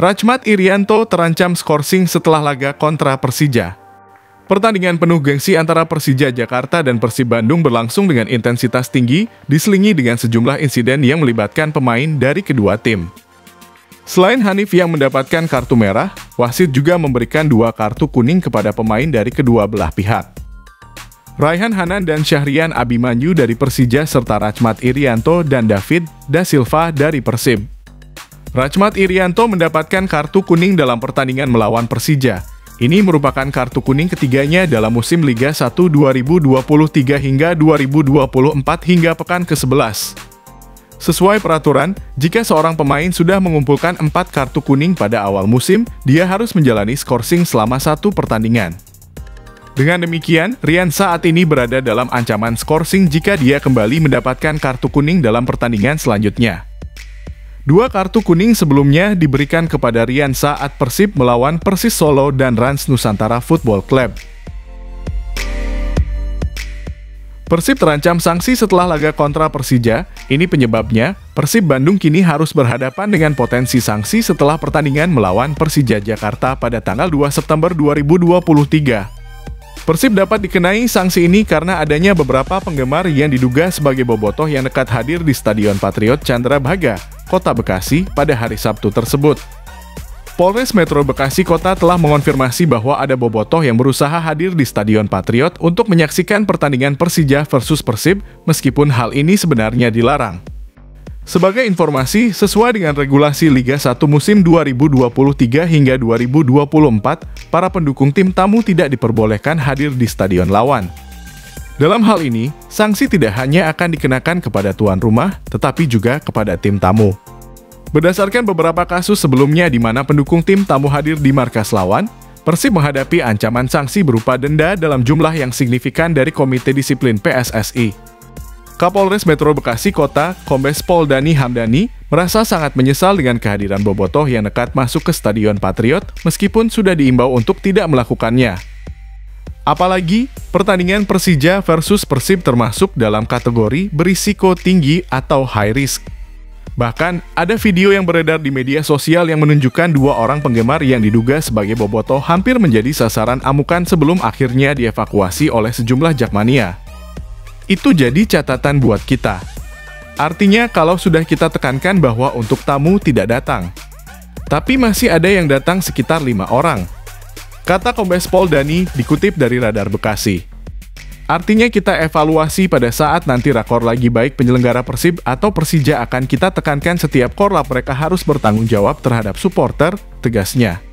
Rachmat Irianto terancam skorsing setelah laga kontra Persija. Pertandingan penuh gengsi antara Persija Jakarta dan Persib Bandung berlangsung dengan intensitas tinggi, diselingi dengan sejumlah insiden yang melibatkan pemain dari kedua tim. Selain Hanif yang mendapatkan kartu merah, wasit juga memberikan dua kartu kuning kepada pemain dari kedua belah pihak. Raihan Hanan dan Syahrian Abimanyu dari Persija serta Rachmat Irianto dan David Da Silva dari Persib. Rachmat Irianto mendapatkan kartu kuning dalam pertandingan melawan Persija. Ini merupakan kartu kuning ketiganya dalam musim Liga 1 2023 hingga 2024 hingga pekan ke-11. Sesuai peraturan, jika seorang pemain sudah mengumpulkan 4 kartu kuning pada awal musim, dia harus menjalani skorsing selama 1 pertandingan. Dengan demikian, Rian saat ini berada dalam ancaman skorsing jika dia kembali mendapatkan kartu kuning dalam pertandingan selanjutnya. 2 kartu kuning sebelumnya diberikan kepada Rian saat Persib melawan Persis Solo dan Rans Nusantara Football Club. Persib terancam sanksi setelah laga kontra Persija. Ini penyebabnya, Persib Bandung kini harus berhadapan dengan potensi sanksi setelah pertandingan melawan Persija Jakarta pada tanggal 2 September 2023. Persib dapat dikenai sanksi ini karena adanya beberapa penggemar yang diduga sebagai bobotoh yang nekat hadir di Stadion Patriot Chandra Baga, Kota Bekasi, pada hari Sabtu tersebut. Polres Metro Bekasi Kota telah mengonfirmasi bahwa ada bobotoh yang berusaha hadir di Stadion Patriot untuk menyaksikan pertandingan Persija versus Persib, meskipun hal ini sebenarnya dilarang. Sebagai informasi, sesuai dengan regulasi Liga 1 musim 2023 hingga 2024, para pendukung tim tamu tidak diperbolehkan hadir di stadion lawan. Dalam hal ini, sanksi tidak hanya akan dikenakan kepada tuan rumah, tetapi juga kepada tim tamu. Berdasarkan beberapa kasus sebelumnya di mana pendukung tim tamu hadir di markas lawan, Persib menghadapi ancaman sanksi berupa denda dalam jumlah yang signifikan dari Komite Disiplin PSSI. Kapolres Metro Bekasi Kota, Kombes Pol Dany Hamdani, merasa sangat menyesal dengan kehadiran bobotoh yang nekat masuk ke Stadion Patriot meskipun sudah diimbau untuk tidak melakukannya. Apalagi, pertandingan Persija versus Persib termasuk dalam kategori berisiko tinggi atau high risk. Bahkan, ada video yang beredar di media sosial yang menunjukkan 2 orang penggemar yang diduga sebagai bobotoh hampir menjadi sasaran amukan sebelum akhirnya dievakuasi oleh sejumlah Jakmania. Itu jadi catatan buat kita. Artinya kalau sudah kita tekankan bahwa untuk tamu tidak datang. Tapi masih ada yang datang sekitar 5 orang. Kata Kombes Pol Dany dikutip dari Radar Bekasi. Artinya kita evaluasi pada saat nanti rakor lagi baik penyelenggara Persib atau Persija akan kita tekankan setiap korlap mereka harus bertanggung jawab terhadap supporter, tegasnya.